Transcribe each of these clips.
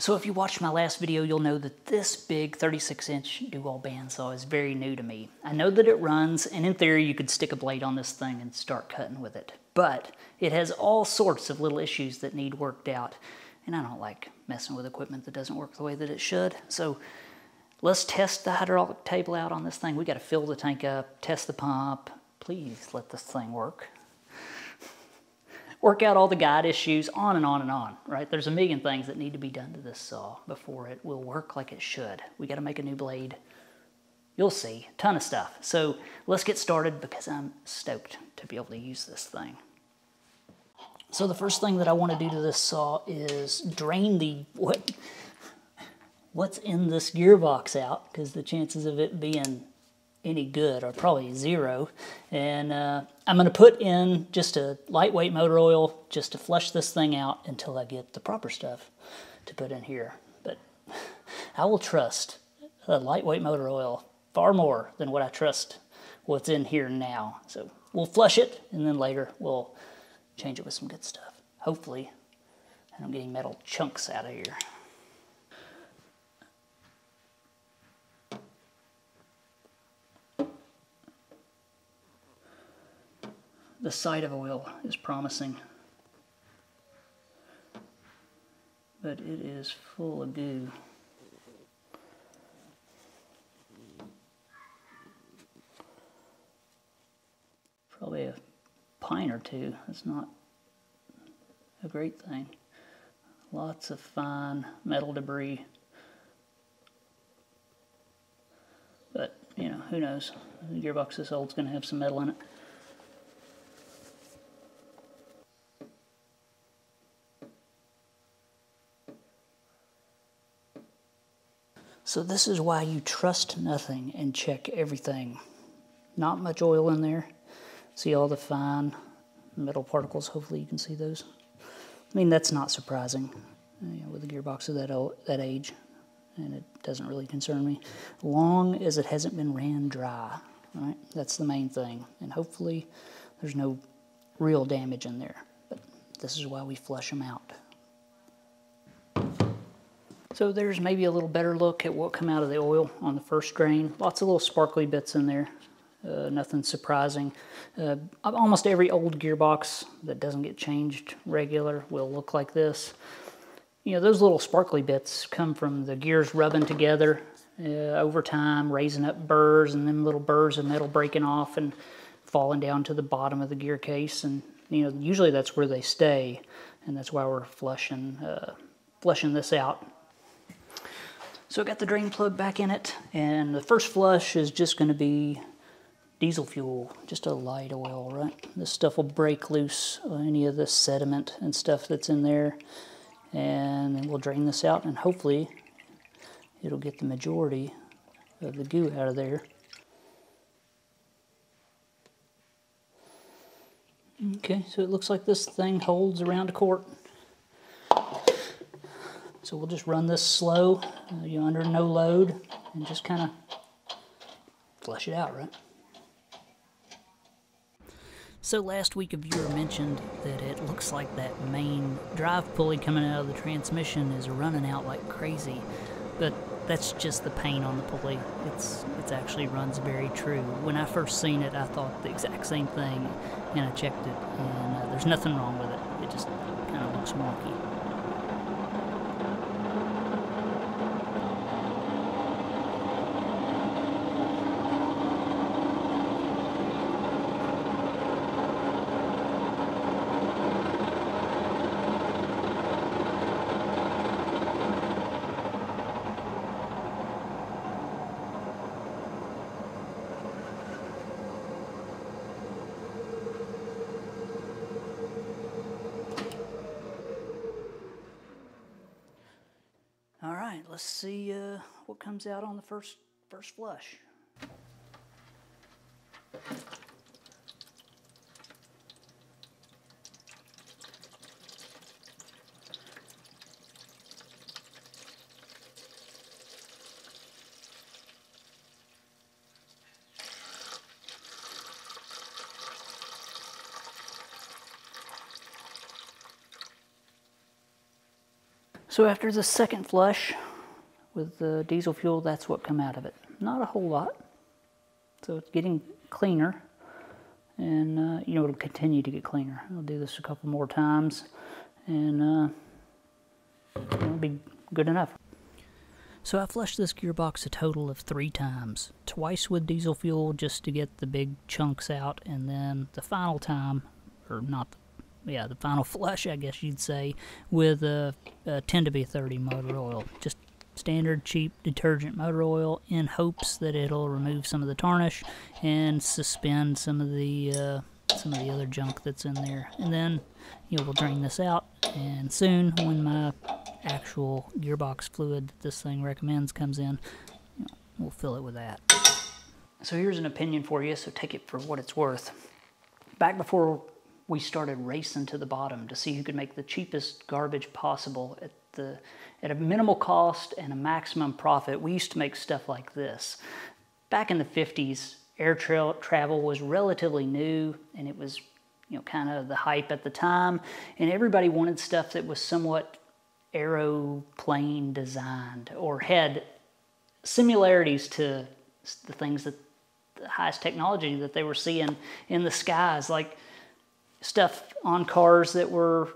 So if you watched my last video, you'll know that this big 36-inch dual bandsaw is very new to me. I know that it runs, and in theory, you could stick a blade on this thing and start cutting with it. But it has all sorts of little issues that need worked out, and I don't like messing with equipment that doesn't work the way that it should. So let's test the hydraulic table out on this thing. We got to fill the tank up, test the pump. Please let this thing work. Work out all the guide issues, on and on and on, right? There's a million things that need to be done to this saw before it will work like it should. We gotta make a new blade. You'll see, ton of stuff. So let's get started because I'm stoked to be able to use this thing. So the first thing that I wanna do to this saw is drain the, what's in this gearbox out, because the chances of it being any good are probably zero. And I'm gonna put in just a lightweight motor oil just to flush this thing out until I get the proper stuff to put in here. But I will trust a lightweight motor oil far more than what I trust what's in here now. So we'll flush it, and then later we'll change it with some good stuff. Hopefully I don't get any metal chunks out of here. The sight of oil is promising, but it is full of goo. Probably a pint or two. That's not a great thing. Lots of fine metal debris, but you know, who knows? The gearbox this old's going to have some metal in it. So this is why you trust nothing and check everything. Not much oil in there. See all the fine metal particles? Hopefully you can see those. I mean, that's not surprising, you know, with a gearbox of that age, and it doesn't really concern me. Long as it hasn't been ran dry, right? That's the main thing. And hopefully there's no real damage in there. But this is why we flush them out. So there's maybe a little better look at what come out of the oil on the first drain. Lots of little sparkly bits in there, nothing surprising. Almost every old gearbox that doesn't get changed regular will look like this. You know, those little sparkly bits come from the gears rubbing together over time, raising up burrs, and them little burrs of metal breaking off and falling down to the bottom of the gear case. And you know, usually that's where they stay, and that's why we're flushing this out. So I got the drain plug back in it, and the first flush is just gonna be diesel fuel, just a light oil, right? This stuff will break loose any of the sediment and stuff that's in there, and then we'll drain this out, and hopefully it'll get the majority of the goo out of there. Okay, so it looks like this thing holds around a quart. So we'll just run this slow, you're under no load, and just kind of flush it out, right? So last week a viewer mentioned that it looks like that main drive pulley coming out of the transmission is running out like crazy, but that's just the paint on the pulley. It actually runs very true. When I first seen it, I thought the exact same thing, and I checked it, and there's nothing wrong with it. It just kind of looks wonky. Let's see what comes out on the first flush. So after the second flush with the diesel fuel, that's what come out of it. Not a whole lot. So it's getting cleaner, and you know, it'll continue to get cleaner. I'll do this a couple more times, and it'll be good enough. So I flushed this gearbox a total of 3 times. Twice with diesel fuel just to get the big chunks out, and then the final time, or not, yeah, the final flush, I guess you'd say, with a 10-30 motor oil. Just standard cheap detergent motor oil in hopes that it'll remove some of the tarnish and suspend some of the other junk that's in there. And then, you know, we'll drain this out, and soon when my actual gearbox fluid that this thing recommends comes in, you know, we'll fill it with that. So here's an opinion for you, so take it for what it's worth. Back before we started racing to the bottom to see who could make the cheapest garbage possible at a minimal cost and a maximum profit, we used to make stuff like this. Back in the 50s, air travel was relatively new, and it was, you know, kind of the hype at the time, and everybody wanted stuff that was somewhat aeroplane designed or had similarities to the things that the highest technology that they were seeing in the skies, like stuff on cars that were,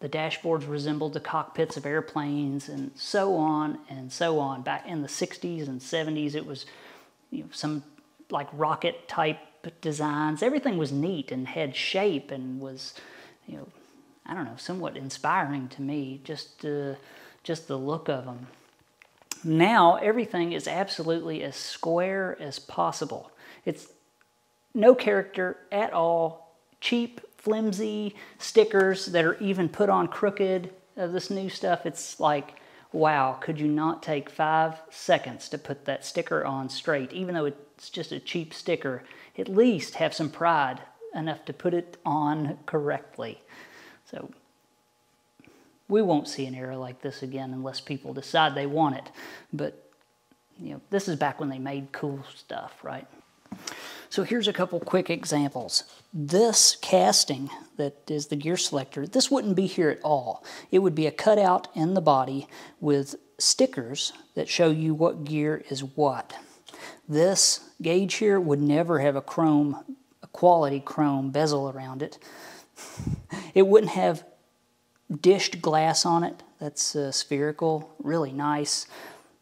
the dashboards resembled the cockpits of airplanes, and so on and so on. Back in the 60s and 70s, it was, you know, some like rocket type designs. Everything was neat and had shape and was, you know, I don't know, somewhat inspiring to me, just the look of them. Now everything is absolutely as square as possible. It's no character at all, cheap, flimsy stickers that are even put on crooked of this new stuff. It's like, wow, could you not take 5 seconds to put that sticker on straight? Even though it's just a cheap sticker, at least have some pride enough to put it on correctly. So we won't see an era like this again unless people decide they want it. But, you know, this is back when they made cool stuff, right? So here's a couple quick examples. This casting that is the gear selector, this wouldn't be here at all. It would be a cutout in the body with stickers that show you what gear is what. This gauge here would never have a chrome, a quality chrome bezel around it. It wouldn't have dished glass on it. That's spherical, really nice.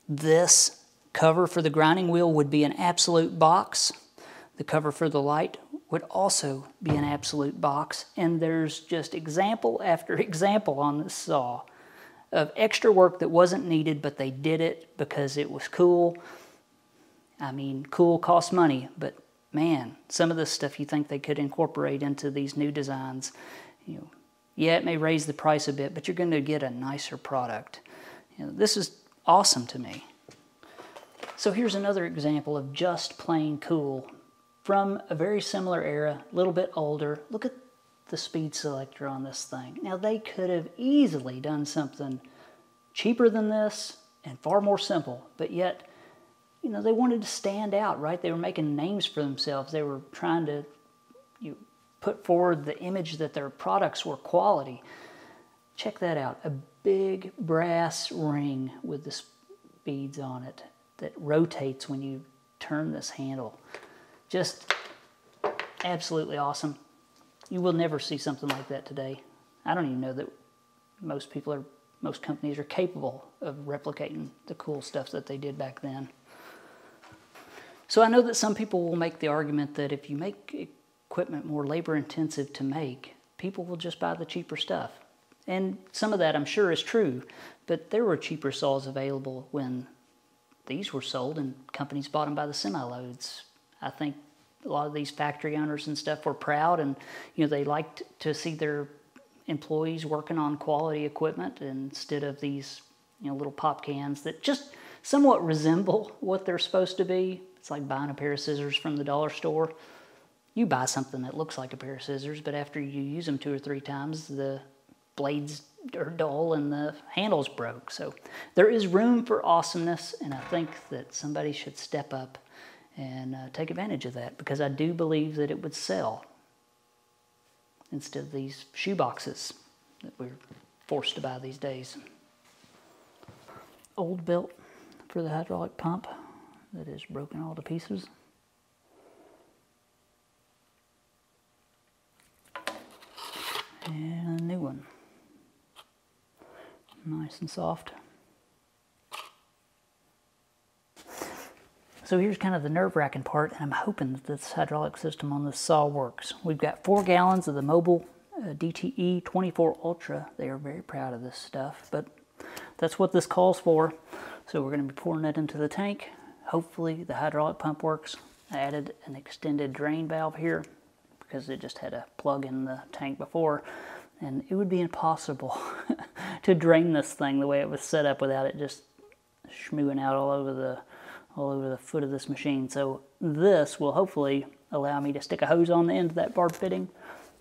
This cover for the grinding wheel would be an absolute box. The cover for the light would also be an absolute box. And there's just example after example on this saw of extra work that wasn't needed, but they did it because it was cool. I mean, cool costs money, but man, some of this stuff you think they could incorporate into these new designs. You know, yeah, it may raise the price a bit, but you're going to get a nicer product. You know, this is awesome to me. So here's another example of just plain cool from a very similar era, a little bit older. Look at the speed selector on this thing. Now, they could have easily done something cheaper than this and far more simple, but yet, you know, they wanted to stand out, right? They were making names for themselves. They were trying to, you know, put forward the image that their products were quality. Check that out. A big brass ring with the beads on it that rotates when you turn this handle. Just absolutely awesome. You will never see something like that today. I don't even know that most people are, most companies are capable of replicating the cool stuff that they did back then. So I know that some people will make the argument that if you make equipment more labor intensive to make, people will just buy the cheaper stuff. And some of that I'm sure is true, but there were cheaper saws available when these were sold and companies bought them by the semi-loads. I think a lot of these factory owners and stuff were proud, and you know, they liked to see their employees working on quality equipment instead of these, you know, little pop cans that just somewhat resemble what they're supposed to be. It's like buying a pair of scissors from the dollar store. You buy something that looks like a pair of scissors, but after you use them 2 or 3 times, the blades are dull and the handle's broke. So there is room for awesomeness, and I think that somebody should step up and take advantage of that, because I do believe that it would sell instead of these shoe boxes that we're forced to buy these days. old belt for the hydraulic pump that is broken all to pieces. And a new one, nice and soft. So here's kind of the nerve-wracking part, and I'm hoping that this hydraulic system on this saw works. We've got 4 gallons of the Mobil DTE 24 Ultra. They are very proud of this stuff, but that's what this calls for. So we're going to be pouring that into the tank. Hopefully the hydraulic pump works. I added an extended drain valve here because it just had a plug in the tank before, and it would be impossible to drain this thing the way it was set up without it just schmooing out all over the foot of this machine. So this will hopefully allow me to stick a hose on the end of that barb fitting,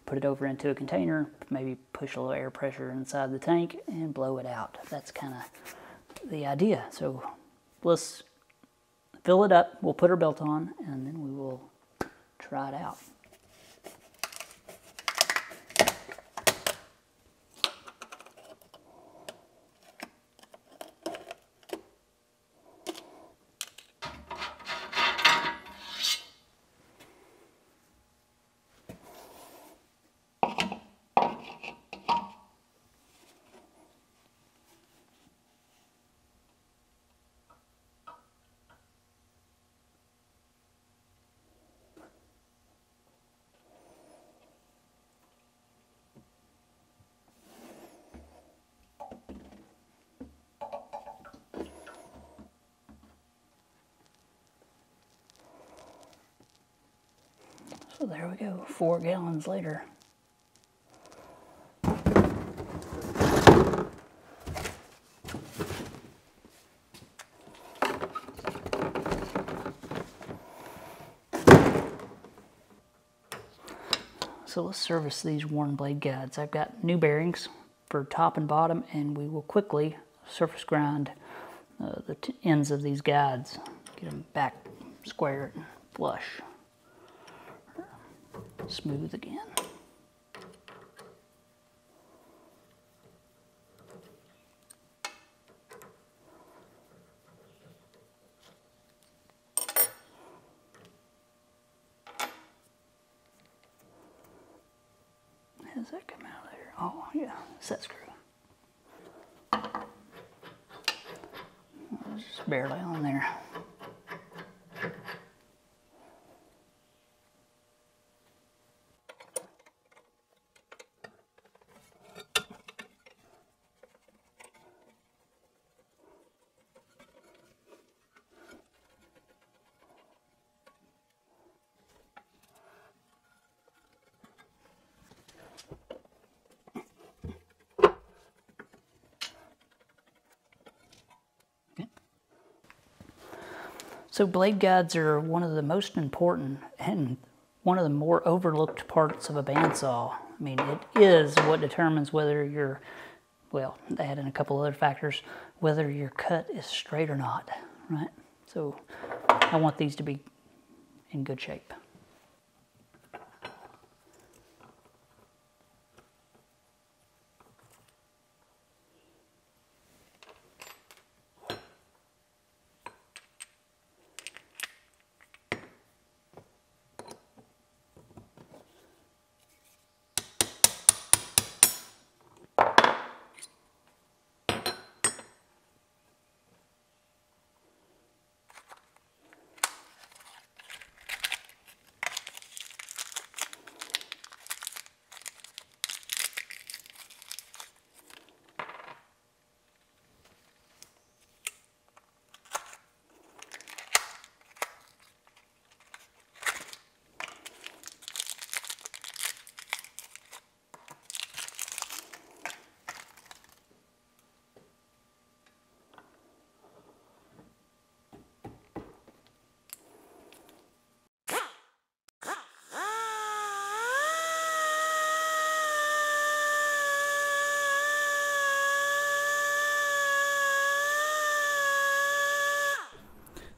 put it over into a container, maybe push a little air pressure inside the tank and blow it out. That's kind of the idea. So let's fill it up, we'll put our belt on, and then we will try it out. So there we go, 4 gallons later. So let's service these worn blade guides. I've got new bearings for top and bottom, and we will quickly surface grind the ends of these guides, get them back square and flush. Smooth again. How does that come out of there? Oh yeah, set screw. It's just barely on there. So blade guides are one of the most important and one of the more overlooked parts of a bandsaw. I mean, it is what determines whether you're, well, add in a couple other factors, whether your cut is straight or not, right? So I want these to be in good shape.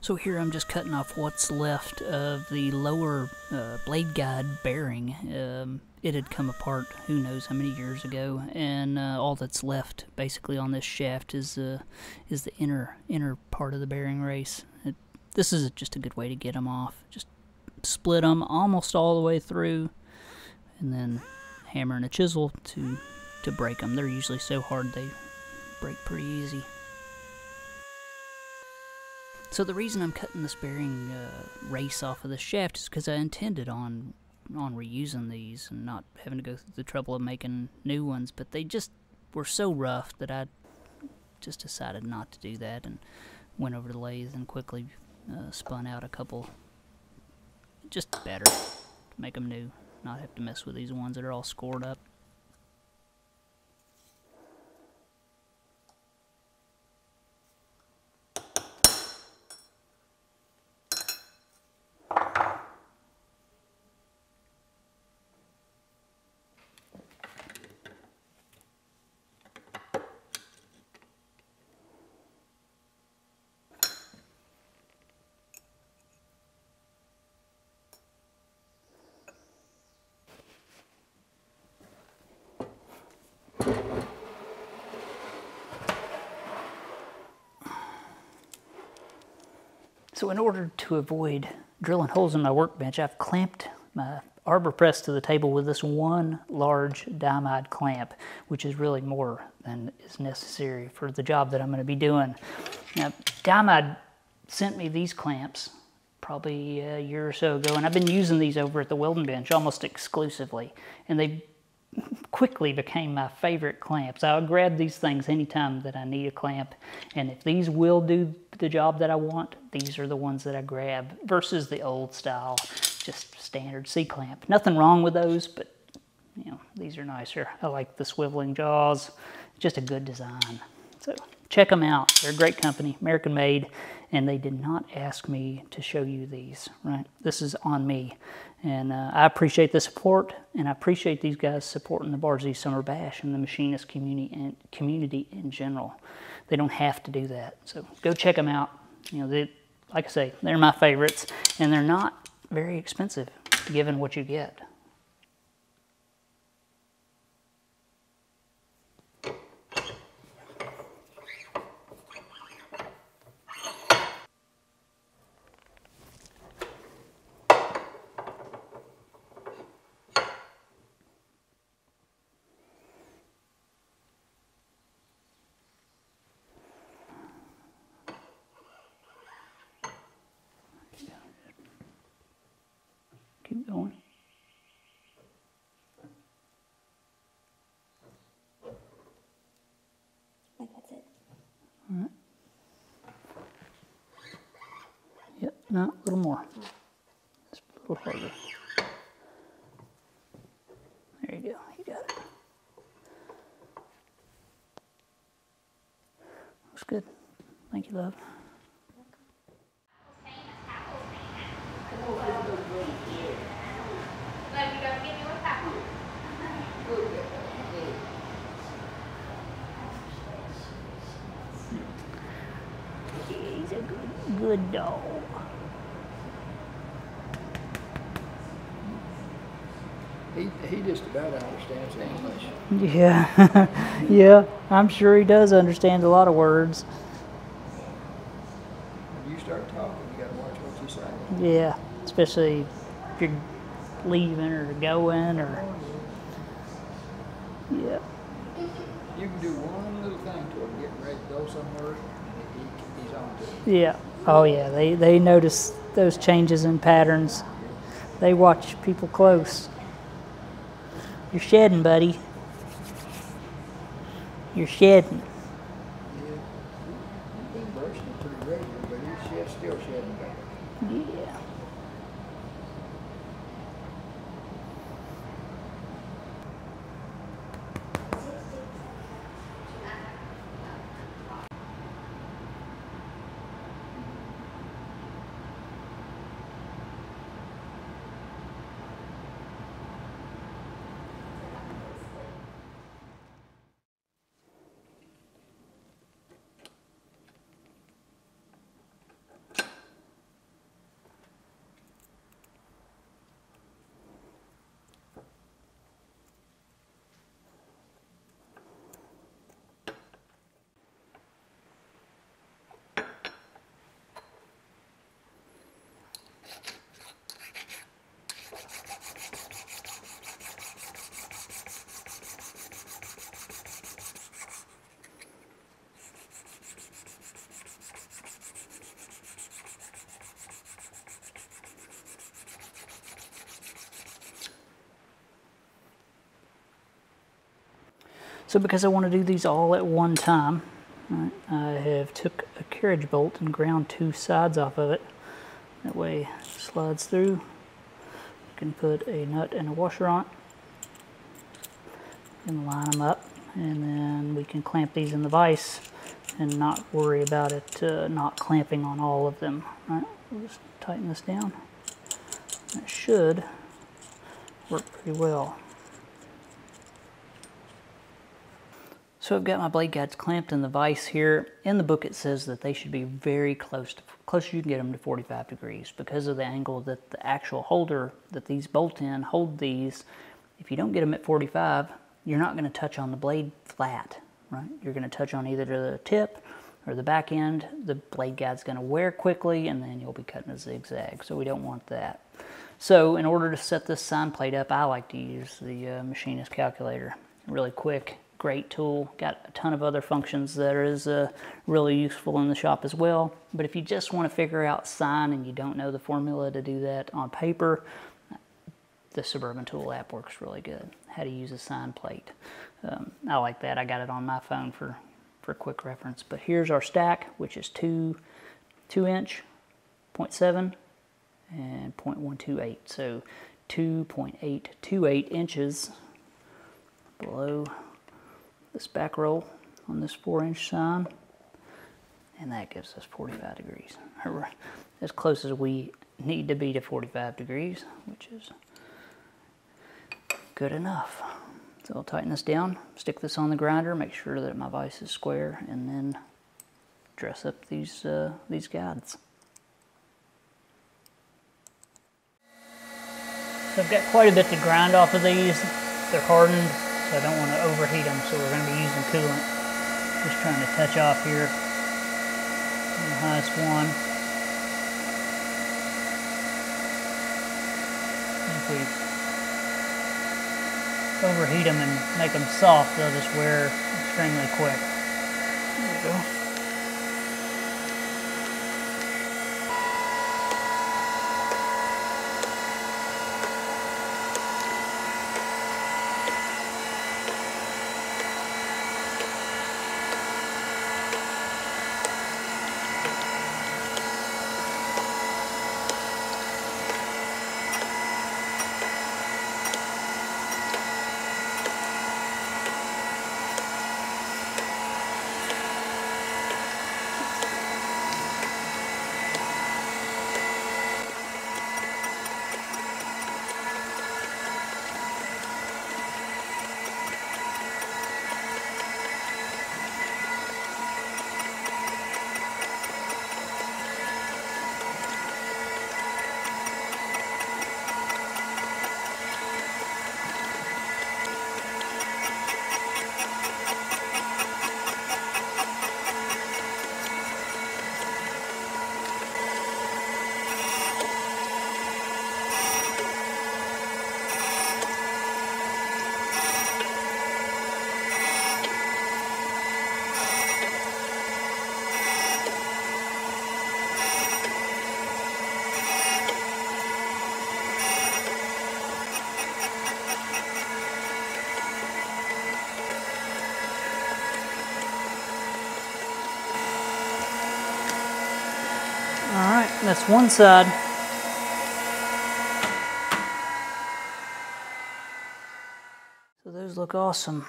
So here I'm just cutting off what's left of the lower blade guide bearing. it had come apart who knows how many years ago, and all that's left basically on this shaft is the inner part of the bearing race. This is just a good way to get them off. Just split them almost all the way through, and then hammer and a chisel to break them. They're usually so hard they break pretty easy. So the reason I'm cutting this bearing race off of the shaft is because I intended on reusing these and not having to go through the trouble of making new ones, but they just were so rough that I just decided not to do that and went over to the lathe and quickly spun out a couple just better to make them new, not have to mess with these ones that are all scored up. So in order to avoid drilling holes in my workbench, I've clamped my arbor press to the table with this one large Dimide clamp, which is really more than is necessary for the job that I'm going to be doing. Now, Dimide sent me these clamps probably a year or so ago, and I've been using these over at the welding bench almost exclusively, and they quickly became my favorite clamps. I'll grab these things anytime that I need a clamp, and if these will do the job that I want, these are the ones that I grab versus the old style, just standard C-clamp. Nothing wrong with those, but you know, these are nicer. I like the swiveling jaws, just a good design. So check them out. They're a great company, American made, and they did not ask me to show you these, right? This is on me, and I appreciate the support, and I appreciate these guys supporting the Bar-Z Summer Bash and the machinist community in general. They don't have to do that, so go check them out. You know, they, like I say, they're my favorites, and they're not very expensive given what you get. Going. Like that's it. All right. Yep, no, a little more. Just a little harder. There you go, you got it. Looks good. Thank you, love. Good dog. He just about understands English. Yeah, yeah, I'm sure he does understand a lot of words. When you start talking, you gotta watch what you say. Yeah, especially if you're leaving or going or. Yeah. You can do one little thing to him, getting ready to go somewhere, and he's on to it. Yeah. Oh yeah, they notice those changes in patterns. They watch people close. You're shedding, buddy. You're shedding. Yeah. He's been bursting pretty regular, but he's still shedding back. Yeah. So because I want to do these all at one time, right, I have took a carriage bolt and ground two sides off of it. That way it slides through. You can put a nut and a washer on it and line them up, and then we can clamp these in the vise and not worry about it not clamping on all of them. Right, we'll just tighten this down. That should work pretty well. So I've got my blade guides clamped in the vise here. In the book it says that they should be very close, close as you can get them to 45 degrees because of the angle that the actual holder that these bolt in hold these. If you don't get them at 45, you're not going to touch on the blade flat, right? You're going to touch on either the tip or the back end. The blade guide's going to wear quickly and then you'll be cutting a zigzag, so we don't want that. So in order to set this sign plate up, I like to use the machinist calculator. Really quick, great tool. Got a ton of other functions that is really useful in the shop as well. But if you just want to figure out sign and you don't know the formula to do that on paper, the Suburban Tool app works really good. How to use a sign plate. I like that. I got it on my phone for quick reference. But here's our stack, which is two inch, 0.7, and 0.128. So 2.828 inches below this back roll on this 4-inch sign. And that gives us 45 degrees. As close as we need to be to 45 degrees, which is good enough. So I'll tighten this down, stick this on the grinder, make sure that my vise is square, and then dress up these guides. So I've got quite a bit to grind off of these. They're hardened, so I don't want to overheat them, so we're going to be using coolant. Just trying to touch off here on the highest one. And if we overheat them and make them soft, they'll just wear extremely quick. There we go. That's one side. So those look awesome.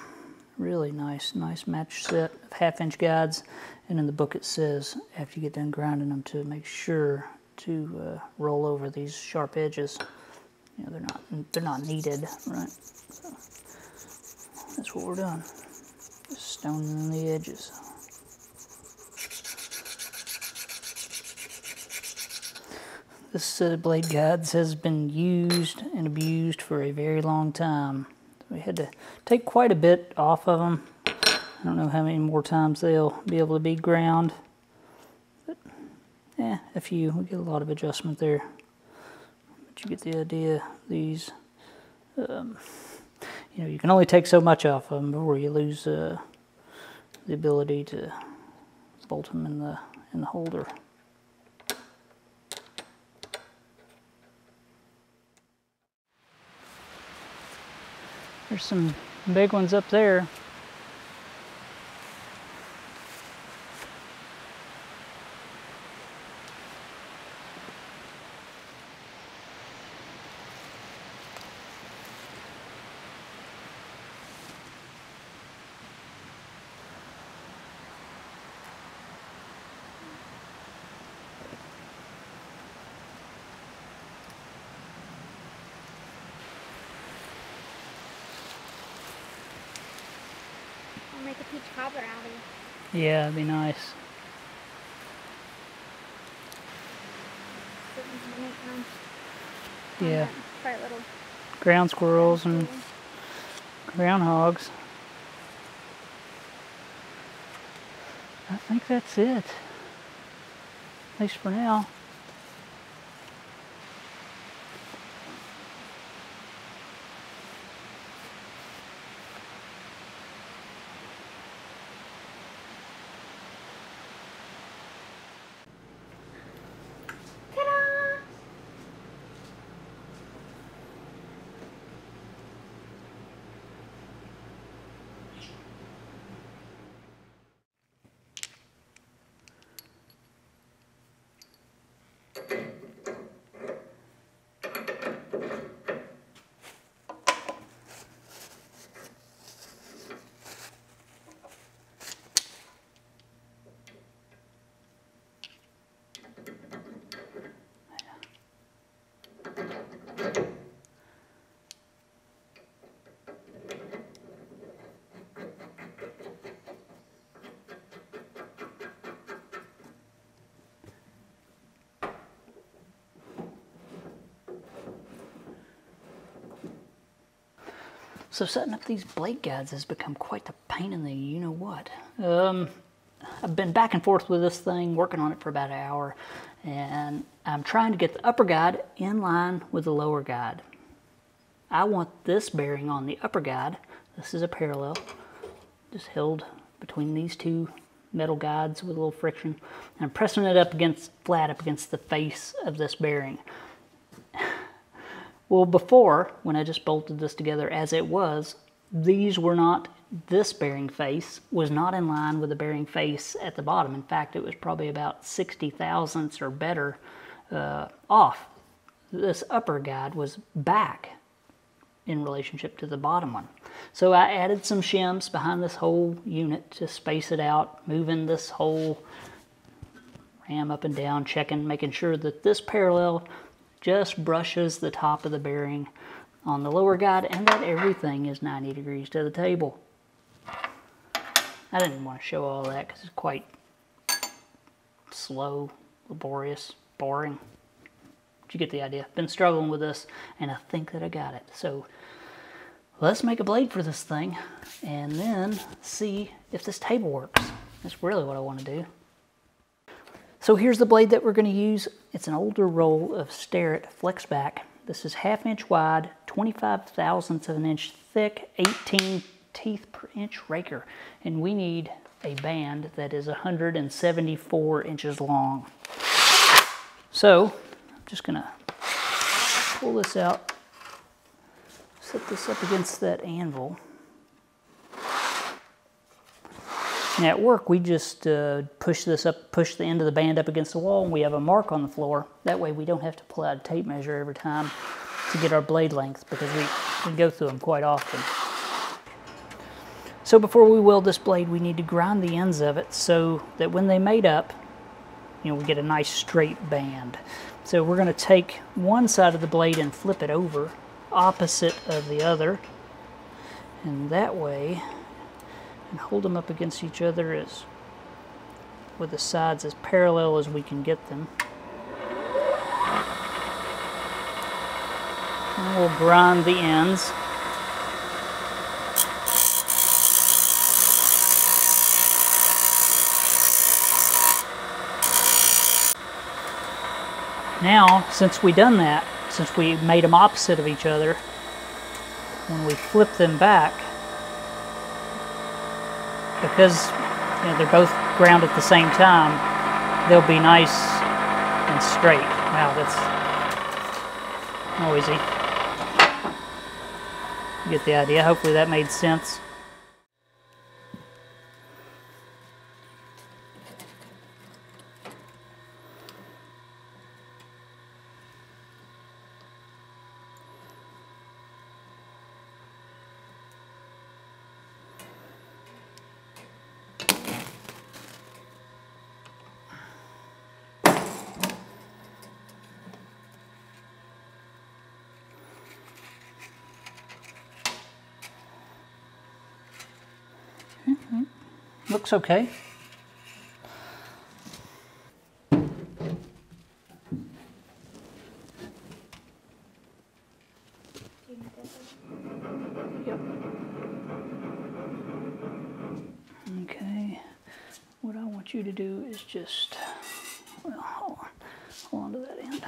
Really nice match set of 1/2-inch guides. And in the book it says, after you get done grinding them, to make sure to roll over these sharp edges. You know, they're not needed, right? So that's what we're doing. Just stoning the edges. This set of blade guides has been used and abused for a very long time. We had to take quite a bit off of them. I don't know how many more times they'll be able to be ground, but yeah, a few. We get a lot of adjustment there, but you get the idea. These, you know, you can only take so much off of them before you lose the ability to bolt them in the holder. There's some big ones up there. huge cobbler alley. Yeah, that'd be nice. 7, 8, 9. Yeah. Quite little. Ground squirrels and groundhogs. I think that's it. At least for now. So setting up these blade guides has become quite the pain in the you-know-what. I've been back and forth with this thing, working on it for about an hour, and I'm trying to get the upper guide in line with the lower guide. I want this bearing on the upper guide. This is a parallel, just held between these two metal guides with a little friction. And I'm pressing it up against, flat up against the face of this bearing. Well, before, when I just bolted this together as it was, these were not, this bearing face was not in line with the bearing face at the bottom. In fact, it was probably about 60 thousandths or better off. This upper guide was back in relationship to the bottom one. So I added some shims behind this whole unit to space it out, moving this whole ram up and down, checking, making sure that this parallel just brushes the top of the bearing on the lower guide and that everything is 90 degrees to the table. I didn't want to show all that because it's quite slow, laborious, boring. But you get the idea. Been struggling with this and I think that I got it. So let's make a blade for this thing and then see if this table works. That's really what I want to do. So here's the blade that we're going to use. It's an older roll of Starrett Flexback. This is 1/2 inch wide, 25 thousandths of an inch thick, 18 teeth per inch raker. And we need a band that is 174 inches long. So I'm just going to pull this out, set this up against that anvil. Now at work, we just push the end of the band up against the wall, and we have a mark on the floor. That way we don't have to pull out a tape measure every time to get our blade length, because we go through them quite often. So before we weld this blade, we need to grind the ends of it so that when they mate up, you know, we get a nice straight band. So we're going to take one side of the blade and flip it over opposite of the other, and that way, and hold them up against each other as with the sides as parallel as we can get them. And we'll grind the ends. Now, since we've done that, since we made them opposite of each other, when we flip them back, because you know, they're both ground at the same time, they'll be nice and straight. Wow, that's noisy. You get the idea. Hopefully that made sense. looks okay. Okay, what I want you to do is just, well, hold on to that end.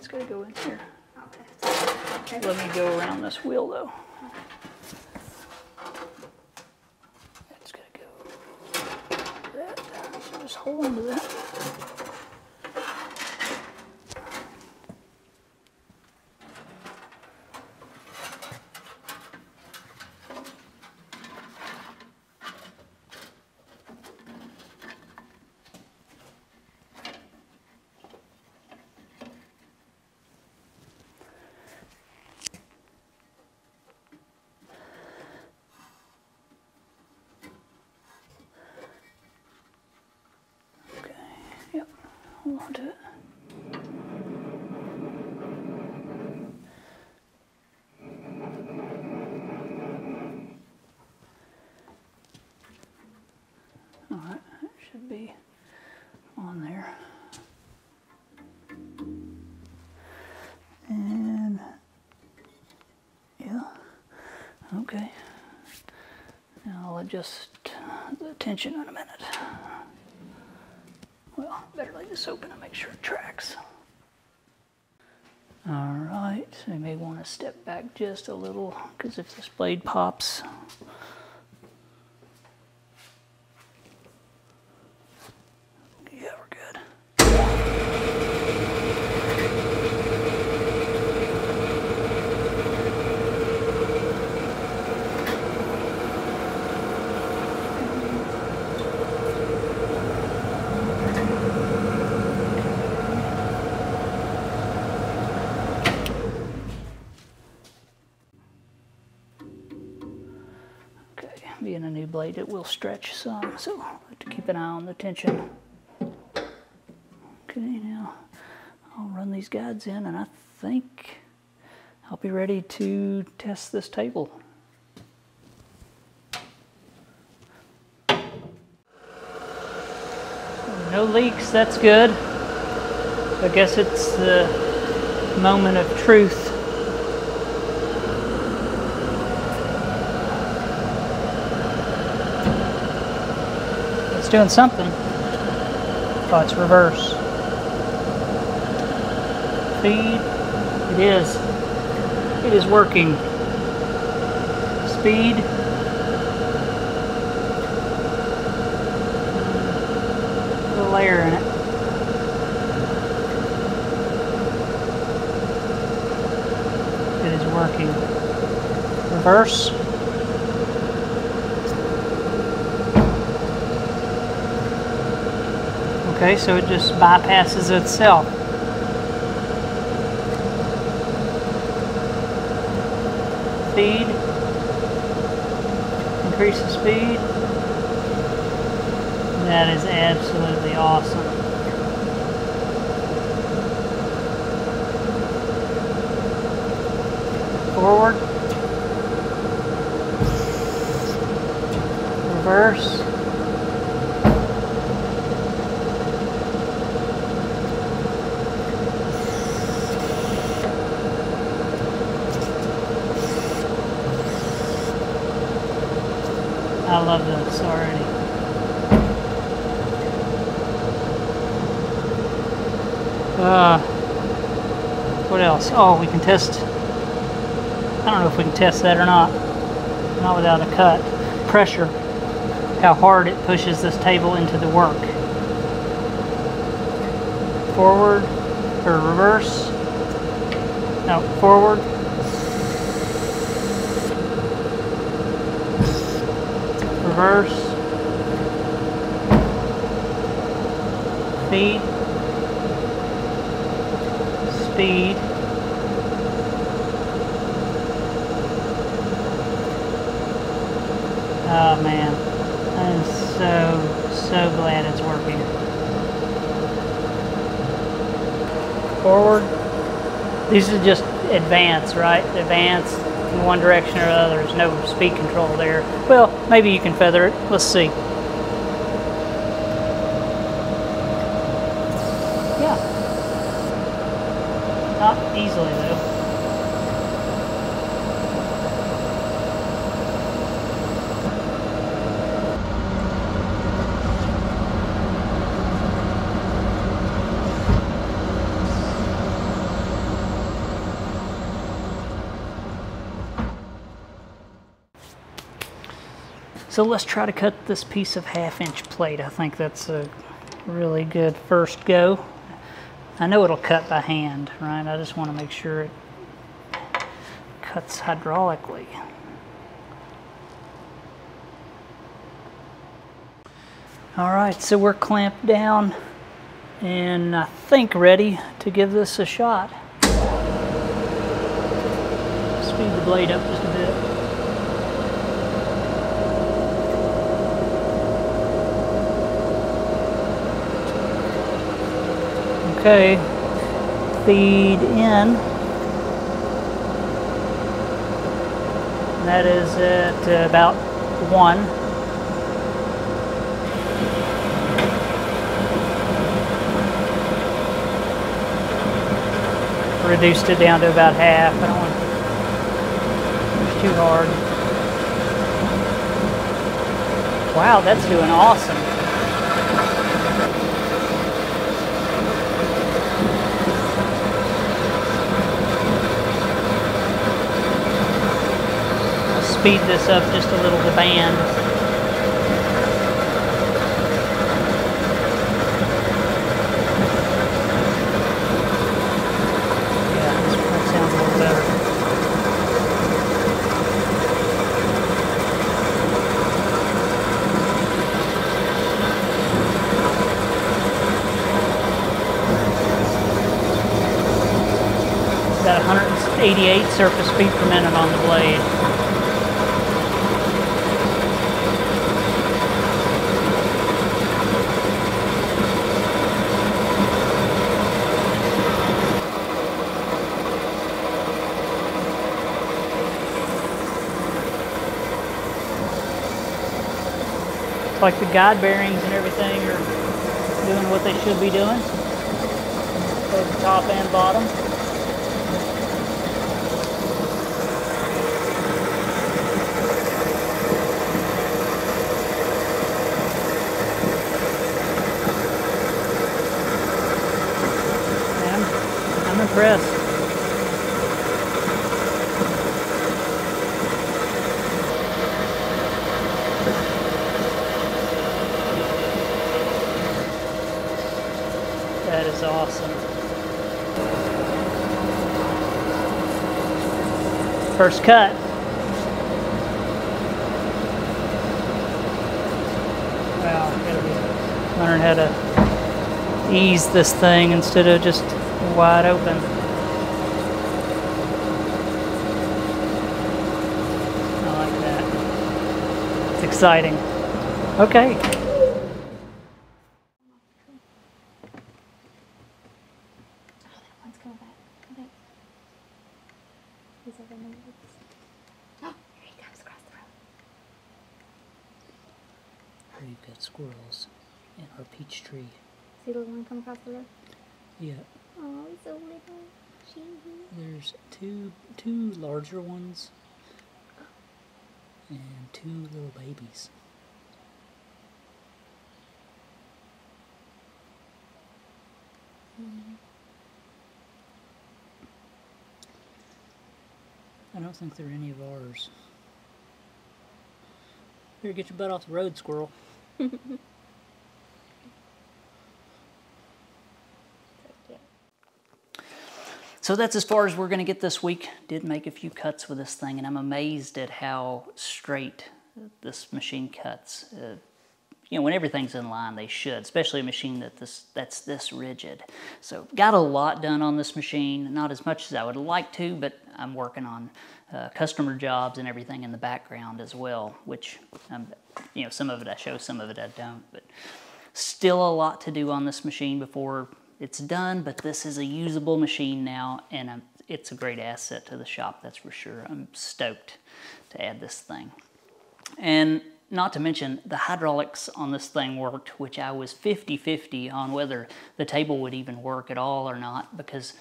It's going to go in here. Okay. Okay. Let me go around this wheel, though. Okay. It's going to go like that. So just hold on to that. Hold on to it. All right, it should be on there. And yeah, okay. Now I'll adjust the tension in a minute. Well, better lay this open and make sure it tracks. All right, so you may want to step back just a little, because if this blade pops. Yeah, we're good. Being a new blade, it will stretch some, so I'll have to keep an eye on the tension. Okay, now I'll run these guides in, and I think I'll be ready to test this table. No leaks, that's good. I guess it's the moment of truth. Doing something. Oh, it's reverse. Speed. It is. It is working. Speed. Put a layer in it. It is working. Reverse. Okay, so it just bypasses itself. Speed. Increase the speed. That is absolutely awesome. Forward. Reverse. I love this already. What else? Oh, we can test. I don't know if we can test that or not. Not without a cut. Pressure. How hard it pushes this table into the work. Forward or reverse. No, forward. Reverse. Speed. Speed. Oh man, I'm so glad it's working. forward. These are just advance, right? Advance in one direction or the other. There's no speed control there. Well, maybe you can feather it. Let's see. Yeah. Not easily, though. So let's try to cut this piece of 1/2 inch plate. I think that's a really good first go. I know it'll cut by hand, right? I just want to make sure it cuts hydraulically. All right, so we're clamped down and I think ready to give this a shot. Speed the blade up just a bit. Okay, feed in. That is at about 1. Reduced it down to about 1/2. I don't want to push too hard. Wow, that's doing awesome. Speed this up just a little to band. Yeah, that sounds a little better. Got 188 surface feet per minute on the blade. Like the guide bearings and everything are doing what they should be doing, both the top and bottom. Man, I'm impressed. That is awesome. First cut. Wow, gotta learn how to ease this thing instead of just wide open. I like that. It's exciting. Okay. We've got squirrels in our peach tree. See the little one come across the road? Yeah. Oh, he's so little. There's two larger ones and 2 little babies. I don't think they're any of ours. Here, get your butt off the road, squirrel. So that's as far as we're gonna get this week. Did make a few cuts with this thing, and I'm amazed at how straight this machine cuts. You know, when everything's in line, they should, especially a machine that's this rigid. So got a lot done on this machine, not as much as I would like to, but I'm working on customer jobs and everything in the background as well, which, you know, some of it I show, some of it I don't, but still a lot to do on this machine before It's done, but this is a usable machine now, and it's a great asset to the shop, that's for sure. I'm stoked to add this thing. And not to mention, the hydraulics on this thing worked, which I was 50-50 on whether the table would even work at all or not, because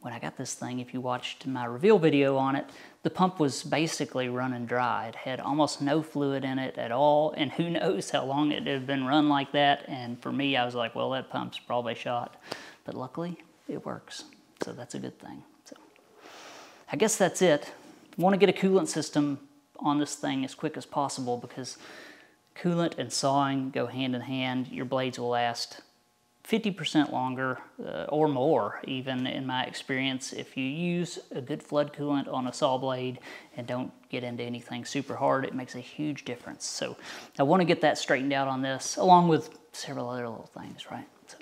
when I got this thing, if you watched my reveal video on it, the pump was basically running dry. It had almost no fluid in it at all, and who knows how long it had been run like that. And for me, I was like, well, that pump's probably shot. But luckily, it works, so that's a good thing. So I guess that's it. Want to get a coolant system on this thing as quick as possible, because coolant and sawing go hand in hand. Your blades will last 50% longer or more, even in my experience, if you use a good flood coolant on a saw blade and don't get into anything super hard. It makes a huge difference. So I want to get that straightened out on this, along with several other little things, right? So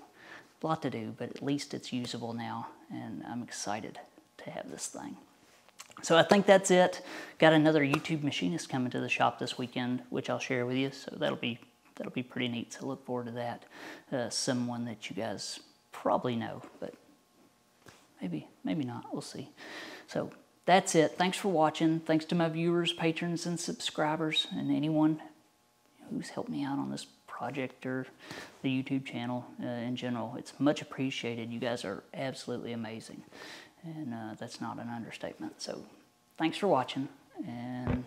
a lot to do, but at least it's usable now, and I'm excited to have this thing. So I think that's it. Got another YouTube machinist coming to the shop this weekend, which I'll share with you, so that'll be pretty neat, so look forward to that. Someone that you guys probably know, but maybe not, we'll see. So that's it. Thanks for watching. Thanks to my viewers, patrons, and subscribers, and anyone who's helped me out on this project or the YouTube channel in general. It's much appreciated. You guys are absolutely amazing, and that's not an understatement. So thanks for watching, and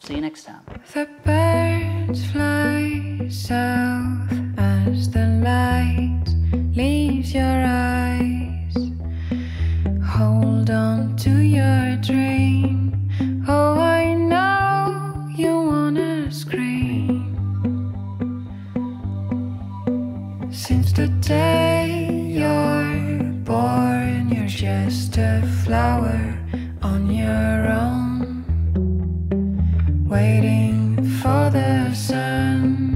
see you next time. The birds fly south as the light leaves your eyes. Hold on to your dream. Oh, I know you wanna scream. Since the day you're born, you're just a flower on your own, waiting for the sun.